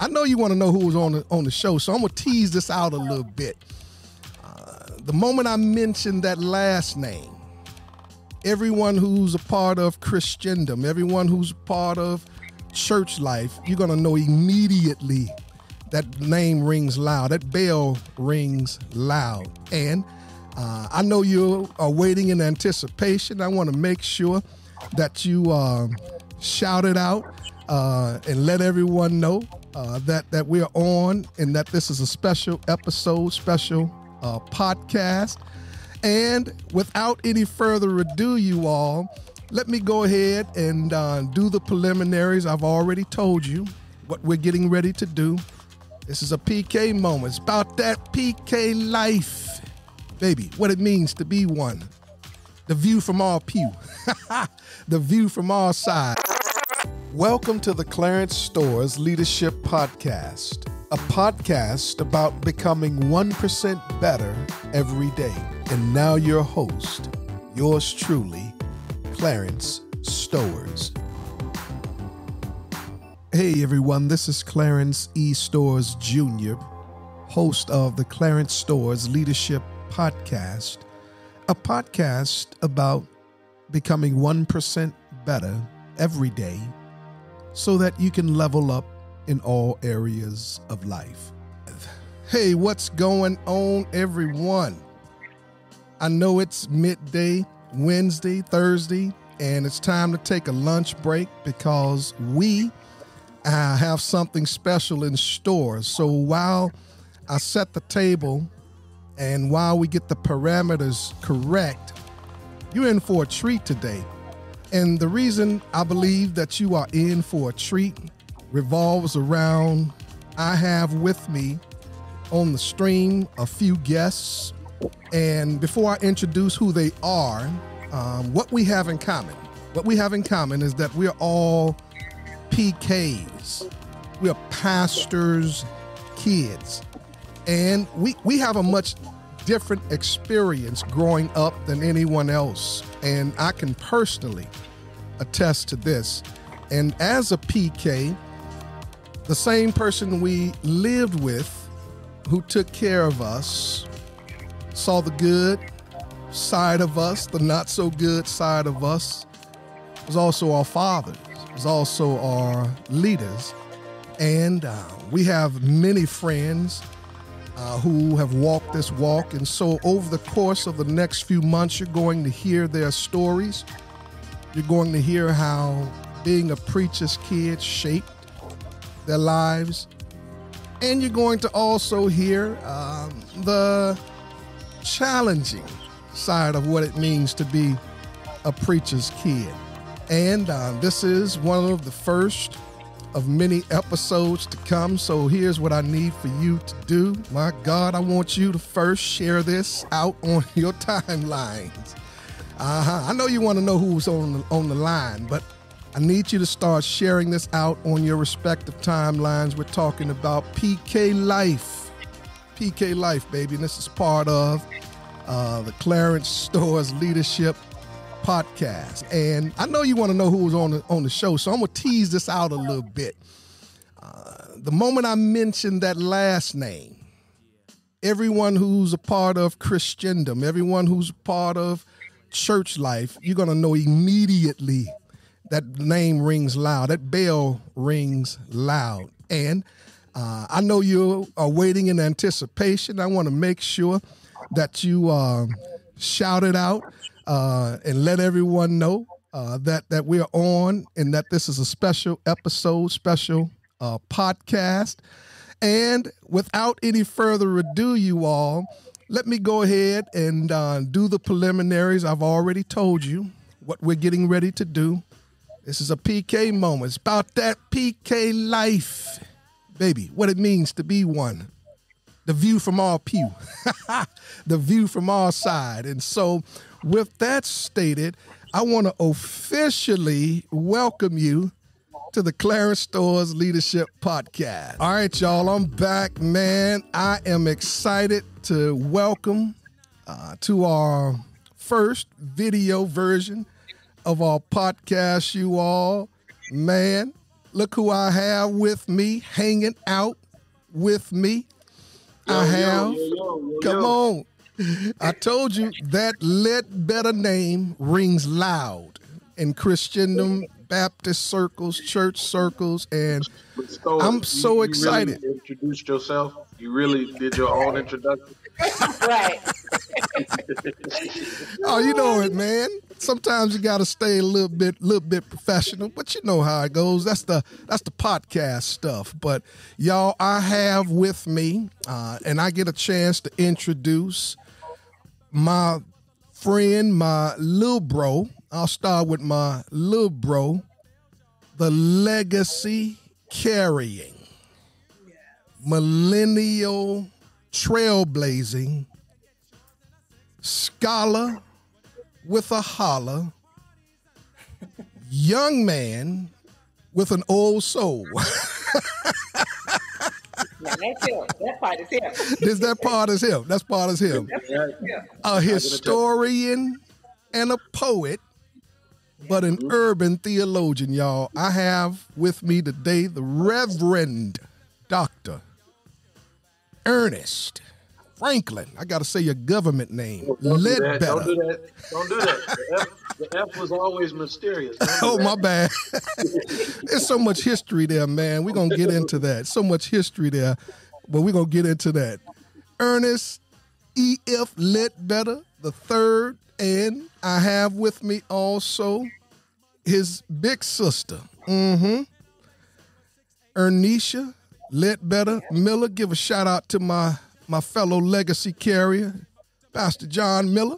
I know you want to know who was on the show, so I'm going to tease this out a little bit. The moment I mentioned that last name, everyone who's a part of Christendom, everyone who's part of church life, you're going to know immediately that name rings loud. That bell rings loud. And I know you are waiting in anticipation. I want to make sure that you shout it out and let everyone know that we are on and that this is a special episode, special podcast. And without any further ado, you all, let me go ahead and do the preliminaries. I've already told you what we're getting ready to do. This is a PK moment. It's about that PK life, baby, what it means to be one. The view from our pew, the view from our side. Welcome to the Clarence Stowers Leadership Podcast, a podcast about becoming 1% better every day. And now your host, yours truly, Clarence Stowers. Hey everyone, this is Clarence E. Stowers, Jr., host of the Clarence Stowers Leadership Podcast, a podcast about becoming 1% better every day so that you can level up in all areas of life. Hey, what's going on, everyone? I know it's midday, Wednesday, Thursday, and it's time to take a lunch break because we have something special in store. So while I set the table and while we get the parameters correct, you're in for a treat today. And the reason I believe that you are in for a treat revolves around I have with me on the stream a few guests. And before I introduce who they are, what we have in common. What we have in common is that we're all PKs. We're pastors' kids. And we have a much different experience growing up than anyone else. And I can personally attest to this. And as a PK, the same person we lived with who took care of us saw the good side of us, the not so good side of us, was also our fathers, was also our leaders. And we have many friends who have walked this walk. And so over the course of the next few months, you're going to hear their stories. You're going to hear how being a preacher's kid shaped their lives. And you're going to also hear the challenging side of what it means to be a preacher's kid. And this is one of the first of many episodes to come. So here's what I need for you to do. My God, I want you to first share this out on your timelines. I know you want to know who's on the line, but I need you to start sharing this out on your respective timelines. We're talking about PK life. PK life, baby. And this is part of the Clarence Stowers Leadership Podcast. And I know you want to know who was on the show, so I'm going to tease this out a little bit. The moment I mentioned that last name, everyone who's a part of Christendom, everyone who's a part of church life, you're going to know immediately that name rings loud. That bell rings loud. And I know you are waiting in anticipation. I want to make sure that you shout it out and let everyone know that we are on and that this is a special episode, special podcast. And without any further ado, you all, let me go ahead and do the preliminaries. I've already told you what we're getting ready to do. This is a PK moment. It's about that PK life, baby, what it means to be one. The view from our pew, the view from our side. And so with that stated, I want to officially welcome you to the Clarence Stowers Leadership Podcast. All right, y'all, I'm back, man. I am excited to welcome to our first video version of our podcast, you all. Man, Look who I have with me, hanging out with me. Come on. I told you that Ledbetter name rings loud in Christendom, Baptist circles, church circles, and so, I'm so excited. Really introduced yourself. You really did your own introduction. Right. Oh, you know it, man. Sometimes you gotta stay a little bit professional, but you know how it goes. That's the podcast stuff. But y'all, I have with me, and I get a chance to introduce my friend, my little bro. I'll start with my little bro, the legacy carrying, millennial trailblazing scholar with a holler, young man with an old soul. Now that's him. That part is him. That part is him. A historian and a poet, but an urban theologian, y'all. I have with me today the Reverend Dr. Ernest Franklin. I got to say your government name. Ledbetter. Don't do that. The F was always mysterious. My bad. There's so much history there, man. We're going to get into that. So much history there, but we're going to get into that. Ernest E.F. Ledbetter III, and I have with me also his big sister, Ernesha Ledbetter-Miller. Give a shout out to my fellow legacy carrier, Pastor John Miller.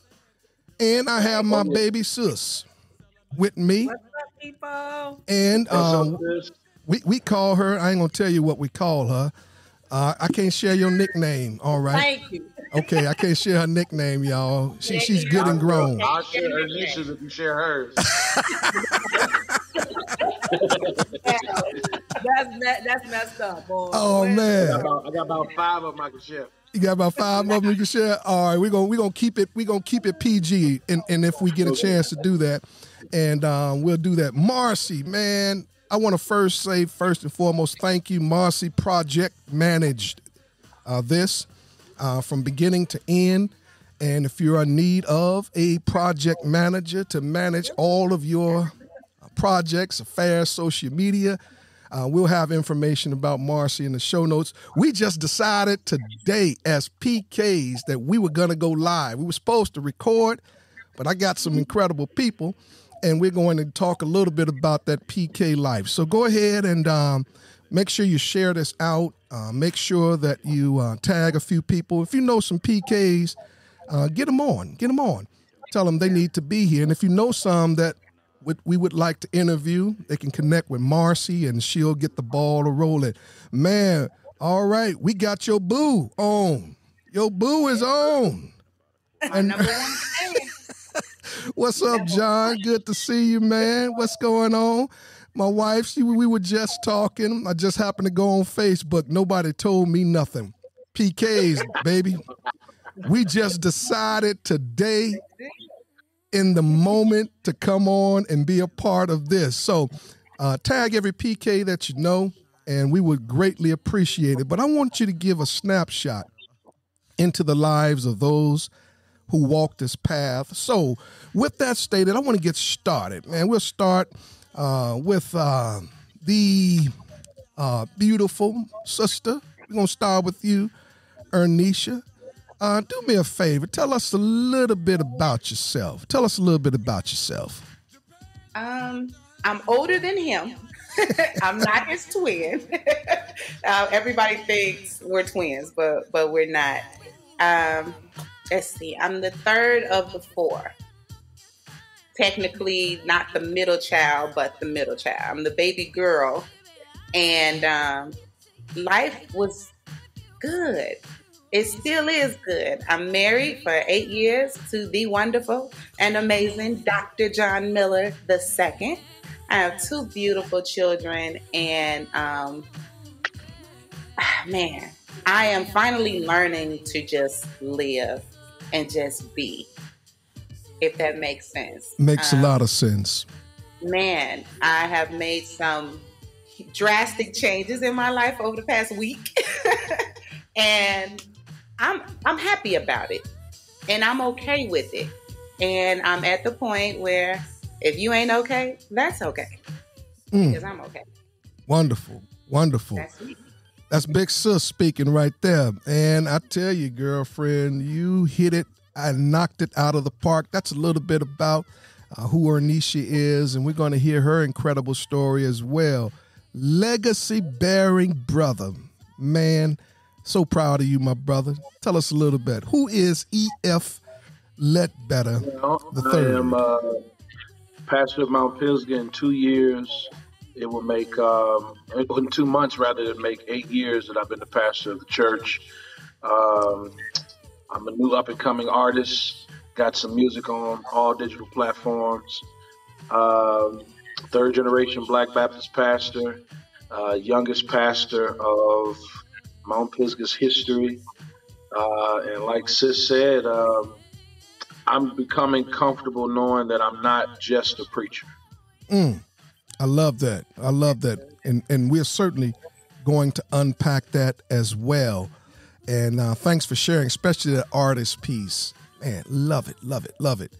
And I have my baby sis with me. What's up, people? And we call her, I ain't going to tell you what we call her. I can't share your nickname, all right? Thank you. Okay, I can't share her nickname, y'all. She's good and grown. I'll share her nickname if you share hers. That's messed up, boy. Oh, man. I got about five of them I can share. You got about five of them you can share? All right, we're gonna keep it PG, and if we get a chance to do that, and we'll do that. Marcy, man, I want to first say, first and foremost, thank you. Marcy project managed this from beginning to end. And if you're in need of a project manager to manage all of your projects, affairs, social media, we'll have information about Marcy in the show notes. We just decided today as PKs that we were going to go live. We were supposed to record, but I got some incredible people, and we're going to talk a little bit about that PK life. So go ahead and make sure you share this out. Make sure that you tag a few people. If you know some PKs, get them on. Tell them they need to be here. And if you know some that we would like to interview, they can connect with Marcy, and she'll get the ball to rolling. Man, all right, we got your boo on. Your boo is on. And what's up, John? Good to see you, man. What's going on? My wife, we were just talking. I just happened to go on Facebook. Nobody told me nothing. PKs, baby. We just decided today in the moment to come on and be a part of this. So tag every PK that you know, and we would greatly appreciate it. But I want you to give a snapshot into the lives of those who walk this path. So with that stated, I want to get started, man. We'll start with the beautiful sister. We're going to start with you, Ernesha. Do me a favor. Tell us a little bit about yourself. I'm older than him. I'm not his twin. Everybody thinks we're twins, but we're not. Let's see. I'm the third of the four. Technically not the middle child, but the middle child. I'm the baby girl. And life was good. It still is good. I'm married for 8 years to the wonderful and amazing Dr. John Miller II. I have two beautiful children, and man, I am finally learning to just live and just be, if that makes sense. Makes a lot of sense. Man, I have made some drastic changes in my life over the past week. And I'm happy about it. And I'm okay with it. And I'm at the point where if you ain't okay, that's okay. Because I'm okay. Wonderful. Wonderful. That's me. That's Big Sis speaking right there. And I tell you, girlfriend, you hit it. I knocked it out of the park. That's a little bit about who Ernesha is, and we're going to hear her incredible story as well. Legacy-bearing brother. Man, so proud of you, my brother. Tell us a little bit. Who is E.F. Ledbetter III? I am pastor of Mount Pisgah in 2 years. It will make, in 2 months rather than make 8 years that I've been the pastor of the church. I'm a new up-and-coming artist, got some music on all digital platforms, third-generation Black Baptist pastor, youngest pastor of Mount Pisgah's history. And like Sis said, I'm becoming comfortable knowing that I'm not just a preacher. I love that. I love that. And we're certainly going to unpack that as well. And thanks for sharing, especially the artist piece. Man, love it, love it, love it.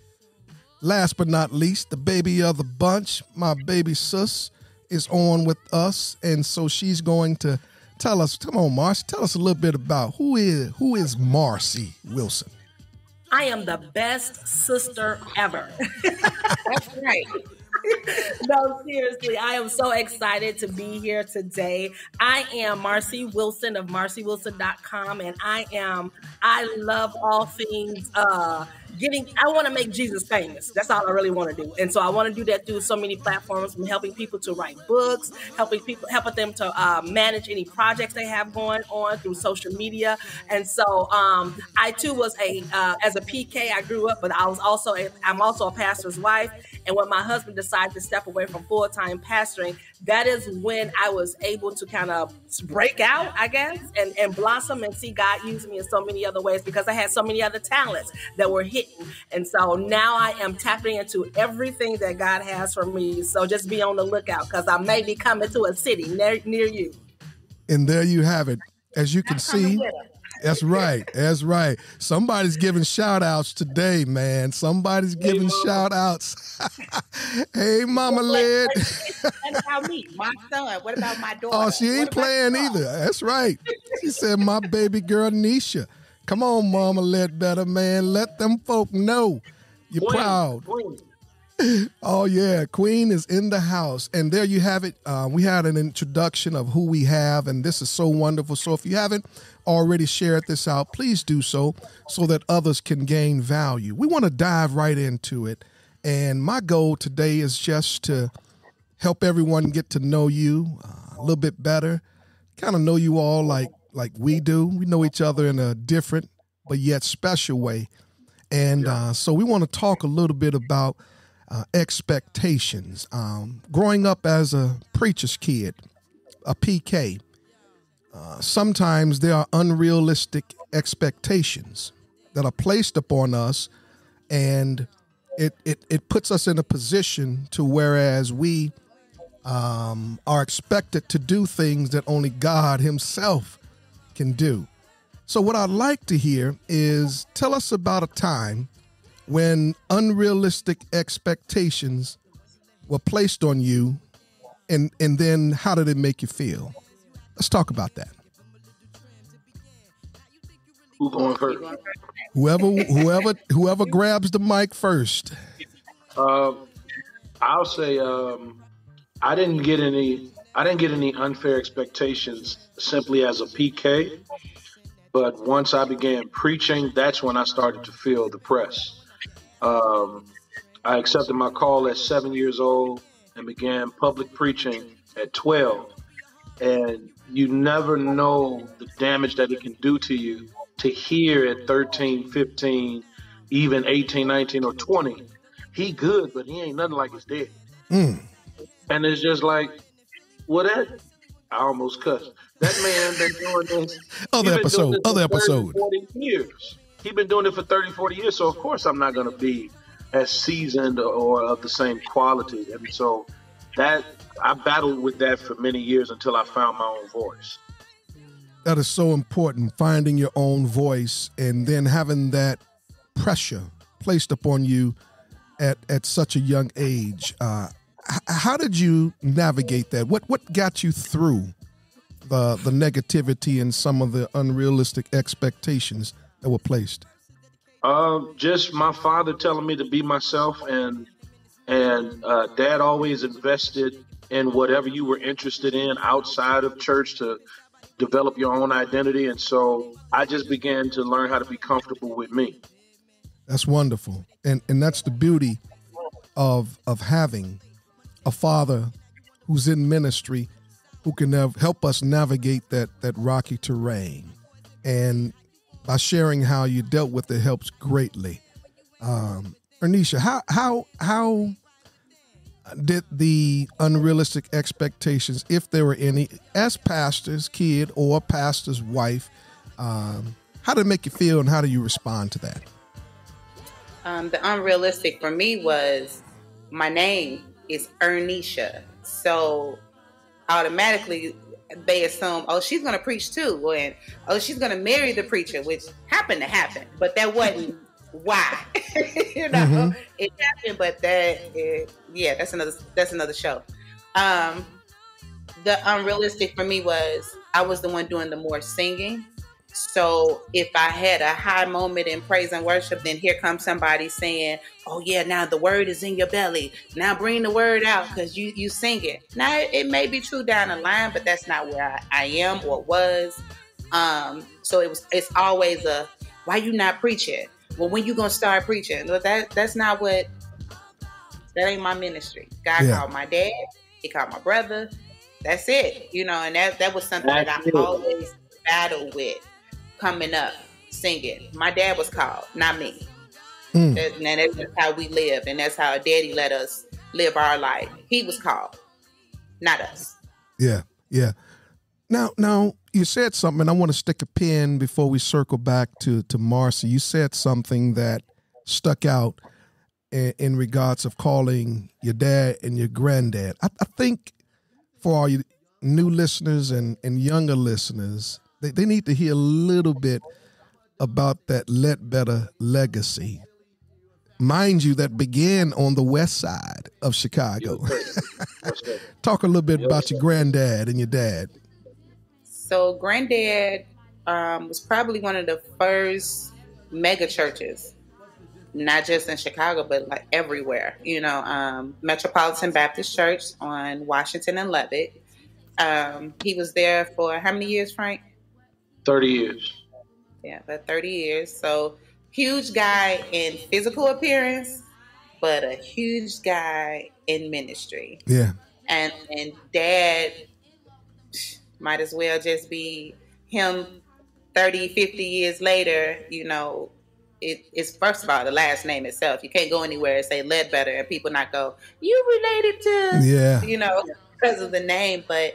Last but not least, the baby of the bunch, my baby Sis, is on with us. And so she's going to tell us, come on, Marcy, tell us a little bit about who is Marcy Wilson. I am the best sister ever. That's right. No, seriously, I am so excited to be here today. I am Marcy Wilson of MarcyWilson.com, and I love all things I want to make Jesus famous. That's all I really want to do. And so I want to do that through so many platforms, from helping people to write books, helping them to manage any projects they have going on through social media. And so I too was as a PK, I grew up, but I'm also a pastor's wife. And when my husband decided to step away from full-time pastoring, that is when I was able to kind of break out, I guess, and blossom and see God use me in so many other ways, because I had so many other talents that were hidden. And so now I am tapping into everything that God has for me. So just be on the lookout, because I may be coming to a city near you. And there you have it. As you can see, that's right. That's right. Somebody's giving shout outs today, man. Somebody's giving shout outs. Hey, Mama Led. What about me? My son. What about my daughter? Oh, she ain't playing either. That's right. She said, my baby girl, Nisha. Come on, Mama Ledbetter, man. Let them folk know you're Queen, proud. Queen. Oh, yeah. Queen is in the house. And there you have it. We had an introduction of who we have, and this is so wonderful. So if you haven't already shared this out, please do so that others can gain value. We want to dive right into it. And my goal today is just to help everyone get to know you a little bit better, kind of know you all like we do. We know each other in a different but yet special way. And so we want to talk a little bit about expectations. Growing up as a preacher's kid, a PK, sometimes there are unrealistic expectations that are placed upon us, and it puts us in a position to whereas we are expected to do things that only God himself can do. So what I'd like to hear is tell us about a time when unrealistic expectations were placed on you, and then how did it make you feel? Let's talk about that. Who's going first? Whoever grabs the mic first. I'll say I didn't get any unfair expectations simply as a PK, but once I began preaching, that's when I started to feel the press. I accepted my call at 7 years old and began public preaching at 12. And you never know the damage that it can do to you to hear at 13, 15, even 18, 19, or 20, he good, but he ain't nothing like his dad. And it's just like, what that? I almost cussed. That man been doing this. Other episode. 40 years. He's been doing it for 30, 40 years. So, of course, I'm not going to be as seasoned or of the same quality. I mean, so that I battled with that for many years until I found my own voice. That is so important, finding your own voice and then having that pressure placed upon you at such a young age. How did you navigate that? What got you through the negativity and some of the unrealistic expectations that were placed? Just my father telling me to be myself, and Dad always invested in whatever you were interested in outside of church to develop your own identity. And so I just began to learn how to be comfortable with me. That's wonderful. And that's the beauty of having a father who's in ministry, who can help us navigate that rocky terrain. And by sharing how you dealt with it helps greatly. Ernesha, how did the unrealistic expectations, if there were any, as pastor's kid or pastor's wife, how did it make you feel and how do you respond to that? The unrealistic for me was my name is Ernesha. So automatically they assume, oh, she's going to preach too. And oh, she's going to marry the preacher, which happened to happen, but that wasn't why, you know, It happened, but that's another show. The unrealistic for me was I was the one doing the more singing. So if I had a high moment in praise and worship, then here comes somebody saying, oh yeah, now the word is in your belly. Now bring the word out because you sing it. Now it may be true down the line, but that's not where I am or was. So it's always a, why you not preaching? Well, when you gonna start preaching? Well, that ain't my ministry. God called my dad. He called my brother. That's it. You know, and that was something that I always battled with. Coming up, singing. My dad was called, not me. And that's just how we live. And that's how Daddy let us live our life. He was called, not us. Yeah, yeah. Now you said something, and I want to stick a pin before we circle back to Marcy. You said something that stuck out in regards of calling your dad and your granddad. I think for all you new listeners and younger listeners, they need to hear a little bit about that Ledbetter legacy. Mind you, that began on the west side of Chicago. Talk a little bit about your granddad and your dad. So Granddad was probably one of the first mega churches, not just in Chicago, but like everywhere, you know, Metropolitan Baptist Church on Washington and Lubbock. He was there for how many years, Frank? 30 years. Yeah, about 30 years. So huge guy in physical appearance, but a huge guy in ministry. Yeah. And Dad might as well just be him 30, 50 years later, you know, it's first of all, the last name itself. You can't go anywhere and say Ledbetter and people not go, you related to, you know, because of the name. But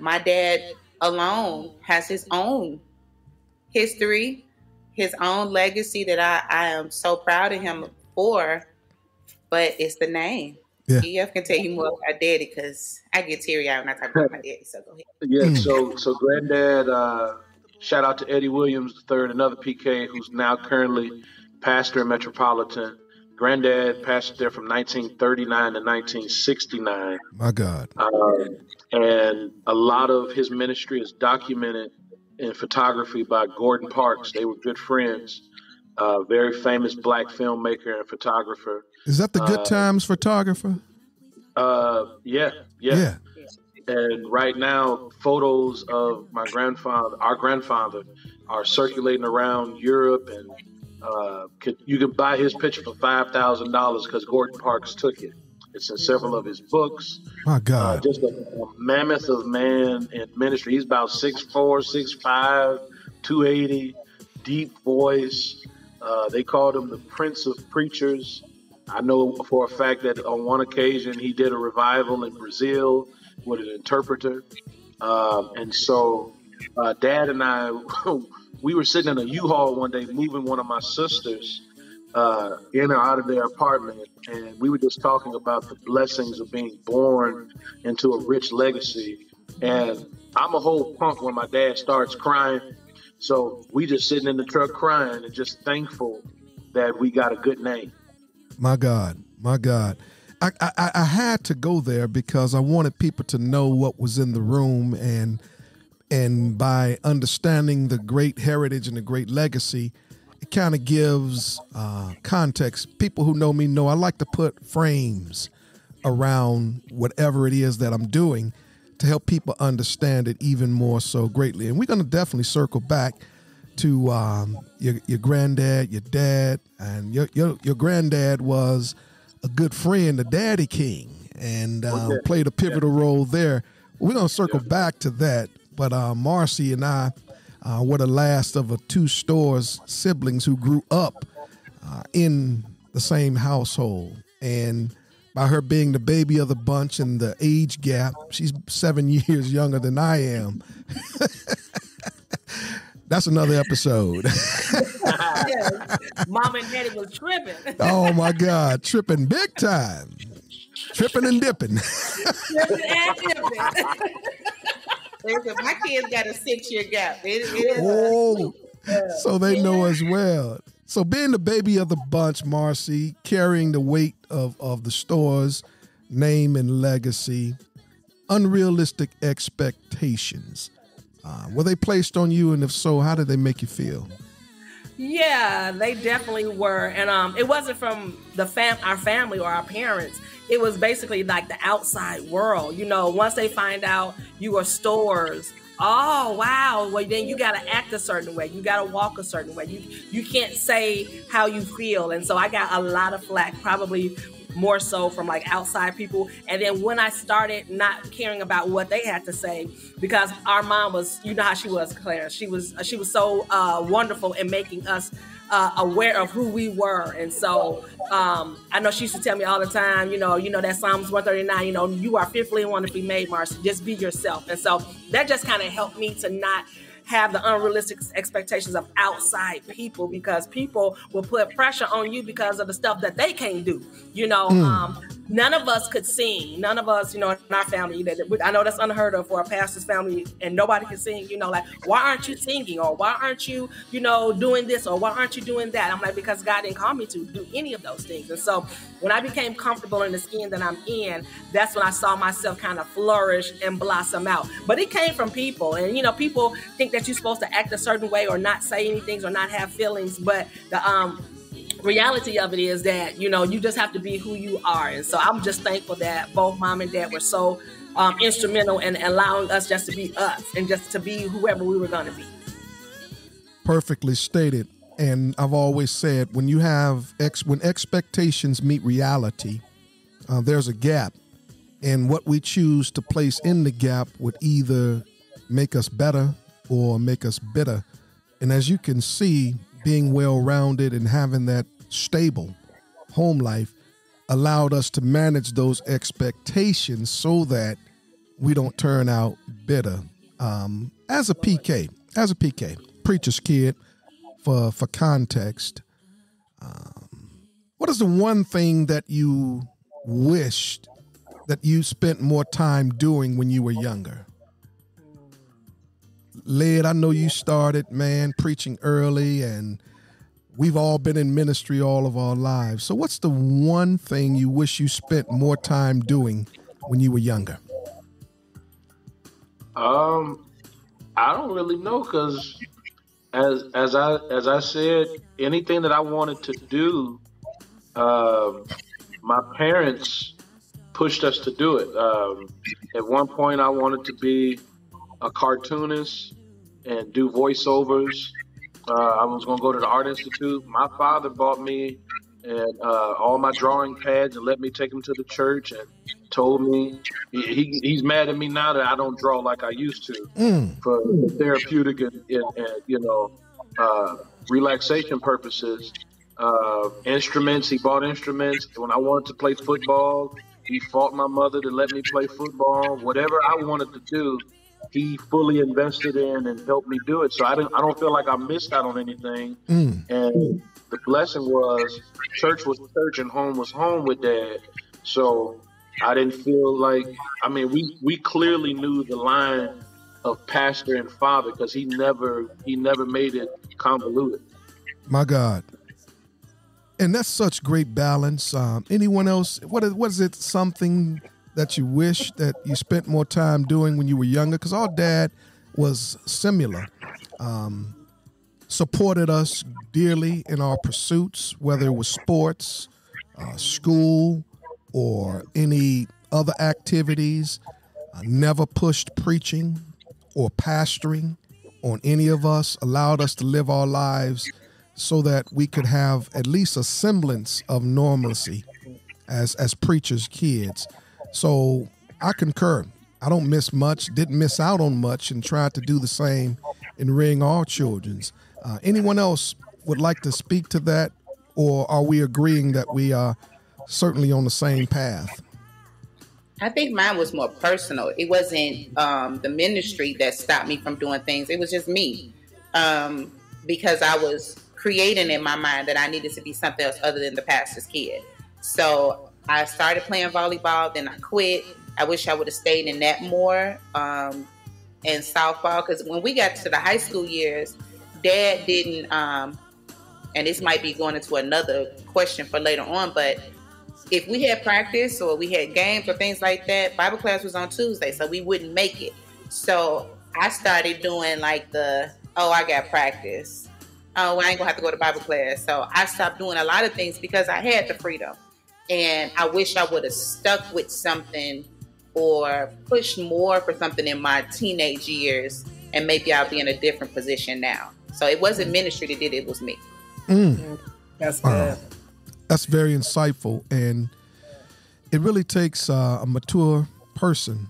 my dad alone has his own history, his own legacy that I am so proud of him for, but it's the name. Yeah. EF can tell you more about Daddy because I get teary-eyed when I talk about my daddy, so go ahead. Yeah, so Granddad, shout out to Eddie Williams III, another PK who's now currently pastor in Metropolitan. Granddad pastored there from 1939 to 1969. My God. And a lot of his ministry is documented in photography by Gordon Parks. They were good friends. Very famous black filmmaker and photographer. Is that the Good Times photographer? Yeah. And right now, photos of our grandfather, are circulating around Europe, and you can buy his picture for $5,000 because Gordon Parks took it. It's in several of his books. My God, just a mammoth of man in ministry. He's about 6'4", 6'5", 280, deep voice. They called him the Prince of Preachers. I know for a fact that on one occasion he did a revival in Brazil with an interpreter. And so Dad and I, we were sitting in a U-Haul one day moving one of my sisters in or out of their apartment, and we were just talking about the blessings of being born into a rich legacy. And I'm a whole punk when my dad starts crying. So we just sitting in the truck crying and just thankful that we got a good name. My God, my God. I had to go there because I wanted people to know what was in the room, and by understanding the great heritage and the great legacy, it kind of gives context. People who know me know I like to put frames around whatever it is that I'm doing to help people understand it even more so greatly. And we're going to definitely circle back to your granddad, your dad, and your granddad was a good friend, the Daddy King, and played a pivotal role there. We're going to circle back to that. But Marcy and I were the last of a two Stowers siblings who grew up in the same household. And by her being the baby of the bunch and the age gap, she's 7 years younger than I am. That's another episode. Mom and Daddy was tripping. Oh, my God. Tripping big time. Tripping and dipping. Tripping and dipping. My kids got a 6-year gap. Oh, so they know as well. So being the baby of the bunch, Marcy, carrying the weight of the Stowers' name and legacy, unrealistic expectations. Were they placed on you? And if so, how did they make you feel? Yeah, they definitely were. And it wasn't from the our family or our parents. It was basically like the outside world. You know, once they find out you are Stowers, oh, wow. Well, then you got to act a certain way. You got to walk a certain way. You can't say how you feel. And so I got a lot of flack, probably more so from like outside people. And then when I started not caring about what they had to say, because our mom was, you know how she was, Clarence. She was so wonderful in making us aware of who we were. And so I know she used to tell me all the time, you know that Psalms 139, you know, you are fearfully and wonderfully made, Marcy, just be yourself. And so that just kind of helped me to not have the unrealistic expectations of outside people, because people will put pressure on you because of the stuff that they can't do. You know, none of us could sing. None of us, you know, in our family, I know that's unheard of for a pastor's family and nobody can sing, you know, like, why aren't you singing? Or why aren't you, you know, doing this? Or why aren't you doing that? I'm like, because God didn't call me to do any of those things. And so when I became comfortable in the skin that I'm in, that's when I saw myself kind of flourish and blossom out. But it came from people. And, you know, people think that you're supposed to act a certain way or not say anything or not have feelings, but the reality of it is that, you know, you just have to be who you are. And so I'm just thankful that both mom and dad were so instrumental in allowing us just to be us and just to be whoever we were going to be. Perfectly stated. And I've always said, when you have when expectations meet reality, there's a gap, and what we choose to place in the gap would either make us better or make us bitter. And as you can see, being well-rounded and having that stable home life allowed us to manage those expectations so that we don't turn out bitter. As a PK, preacher's kid, for context, what is the one thing that you wished that you spent more time doing when you were younger? Led, I know you started, man, preaching early, and we've all been in ministry all of our lives. So what's the one thing you wish you spent more time doing when you were younger? I don't really know, because as I said, anything that I wanted to do, my parents pushed us to do it. At one point, I wanted to be a cartoonist and do voiceovers. I was going to go to the Art Institute. My father bought me all my drawing pads and let me take them to the church and told me, he's mad at me now that I don't draw like I used to for therapeutic and you know, relaxation purposes. Instruments, he bought instruments. When I wanted to play football, he fought my mother to let me play football. Whatever I wanted to do, he fully invested in and helped me do it. So I don't feel like I missed out on anything. And the blessing was church was church and home was home with Dad. So I didn't feel like, I mean, we clearly knew the line of pastor and father because he never made it convoluted. My God. And that's such great balance. Anyone else? What is it? Something that you wish that you spent more time doing when you were younger? Because our dad was similar, supported us dearly in our pursuits, whether it was sports, school, or any other activities. Never pushed preaching or pastoring on any of us, allowed us to live our lives so that we could have at least a semblance of normalcy as preachers' kids. So I concur. I don't miss much, didn't miss out on much, and tried to do the same in rearing our children. Anyone else would like to speak to that, or are we agreeing that we are certainly on the same path? I think mine was more personal. It wasn't the ministry that stopped me from doing things. It was just me, because I was creating in my mind that I needed to be something else other than the pastor's kid. So I started playing volleyball, then I quit. I wish I would have stayed in that more, and softball. Because when we got to the high school years, Dad didn't, and this might be going into another question for later on, but if we had practice or we had games or things like that, Bible class was on Tuesday, so we wouldn't make it. So I started doing like I got practice. Oh, I ain't gonna have to go to Bible class. So I stopped doing a lot of things because I had the freedom. And I wish I would have stuck with something or pushed more for something in my teenage years, and maybe I'll be in a different position now. So it wasn't ministry that did it, it was me. That's good. That's very insightful. And it really takes a mature person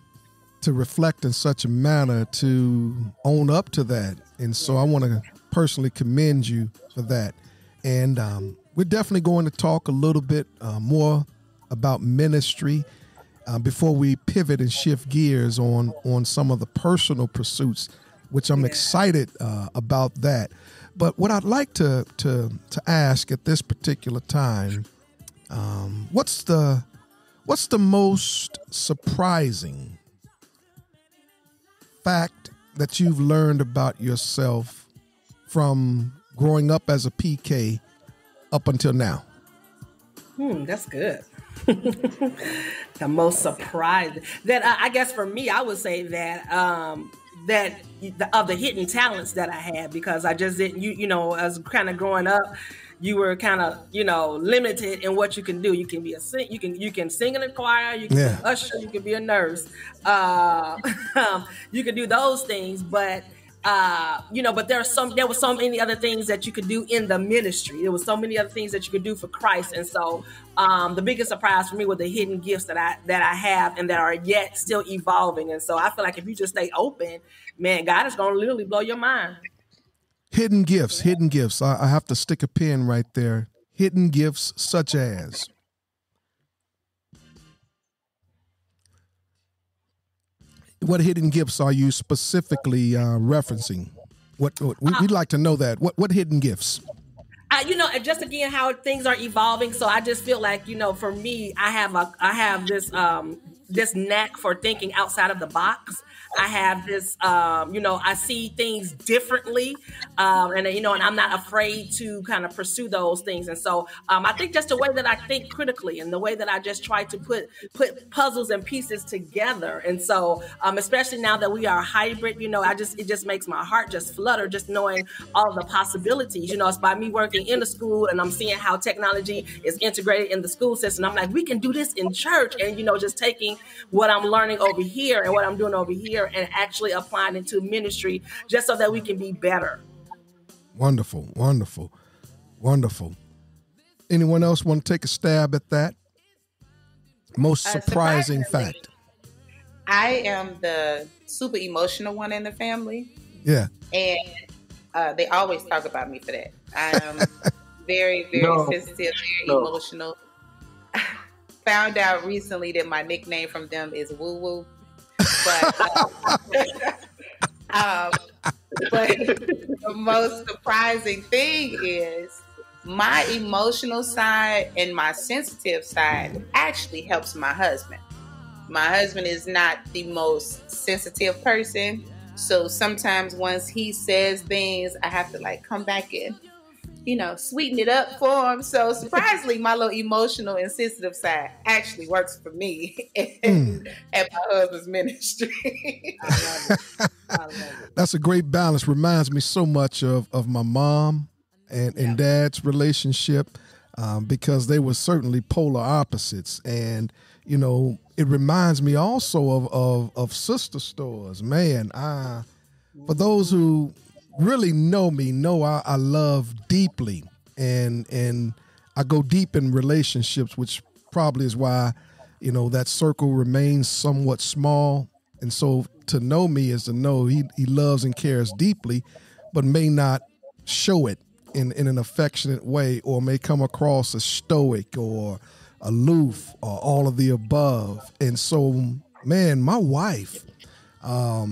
to reflect in such a manner to own up to that. And so I want to personally commend you for that. And, we're definitely going to talk a little bit more about ministry before we pivot and shift gears on some of the personal pursuits, which I'm excited about that. But what I'd like to ask at this particular time, what's the most surprising fact that you've learned about yourself from growing up as a PK up until now? That's good. The most surprising that I guess for me, I would say that the hidden talents that I had, because I just didn't, you know, as kind of growing up, you were kind of, you know, limited in what you can do. You can be you can sing in a choir, you can be an usher, you can be a nurse, you can do those things, but. But there were so many other things that you could do in the ministry. There were so many other things that you could do for Christ. And so the biggest surprise for me were the hidden gifts that I have and that are yet still evolving. And so I feel like if you just stay open, man, God is going to literally blow your mind. Hidden gifts, hidden gifts. I have to stick a pin right there. Hidden gifts such as. What hidden gifts are you specifically referencing? We'd like to know that. What hidden gifts? Just again, how things are evolving. So I just feel like, you know, for me, I have this this knack for thinking outside of the box. I have this, I see things differently, and I'm not afraid to kind of pursue those things. And so I think just the way that I think critically and the way that I just try to put puzzles and pieces together. And so especially now that we are hybrid, you know, it just makes my heart just flutter just knowing all the possibilities. You know, it's by me working in the school and I'm seeing how technology is integrated in the school system. I'm like, we can do this in church, and, you know, just taking what I'm learning over here and what I'm doing over here and actually applying into ministry just so that we can be better. Wonderful, wonderful, wonderful. Anyone else want to take a stab at that? Most surprising fact. I am the super emotional one in the family. Yeah. And they always talk about me for that. I am very, very sensitive, very emotional. Found out recently that my nickname from them is Woo Woo. But the most surprising thing is my emotional side and my sensitive side actually helps my husband. My husband is not the most sensitive person. So sometimes once he says things, I have to like come back and, you know, sweeten it up for him. So surprisingly, my little emotional and sensitive side actually works for me at my husband's ministry. I love it. I love it. That's a great balance. Reminds me so much of my mom and dad's relationship, because they were certainly polar opposites. And, you know, it reminds me also of Sister Stowers. Man, for those who really know me, know I love deeply, and I go deep in relationships, which probably is why, you know, that circle remains somewhat small. And so to know me is to know he loves and cares deeply, but may not show it in an affectionate way, or may come across as stoic or aloof or all of the above. And so, man, my wife, I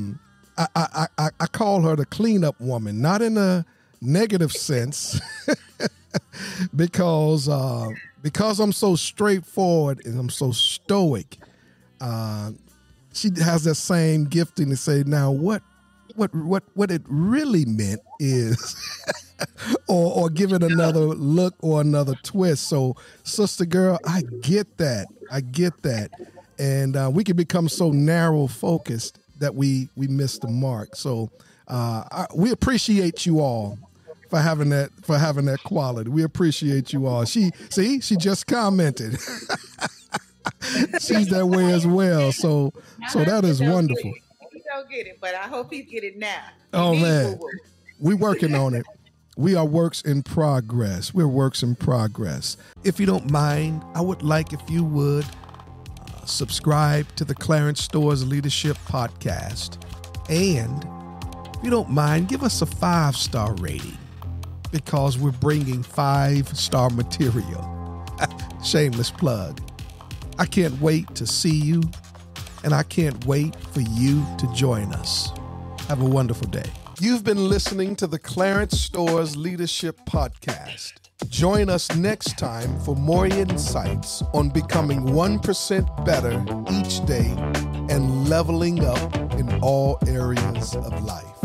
call her the cleanup woman, not in a negative sense, because I'm so straightforward and I'm so stoic. She has that same gifting to say, now what it really meant is, or give it another look or another twist. So, sister girl, I get that. I get that. And we can become so narrow focused that we miss the mark. So we appreciate you all for having that quality. We appreciate you all. She just commented. She's that way as well. So that is wonderful. We don't get it, but I hope you get it now. Oh man, we're working on it. We are works in progress. We're works in progress. If you don't mind, I would like if you would subscribe to the Clarence Stowers Leadership Podcast. And if you don't mind, give us a 5-star rating, because we're bringing 5-star material. Shameless plug. I can't wait to see you, and I can't wait for you to join us. Have a wonderful day. You've been listening to the Clarence Stowers Leadership Podcast. Join us next time for more insights on becoming 1% better each day and leveling up in all areas of life.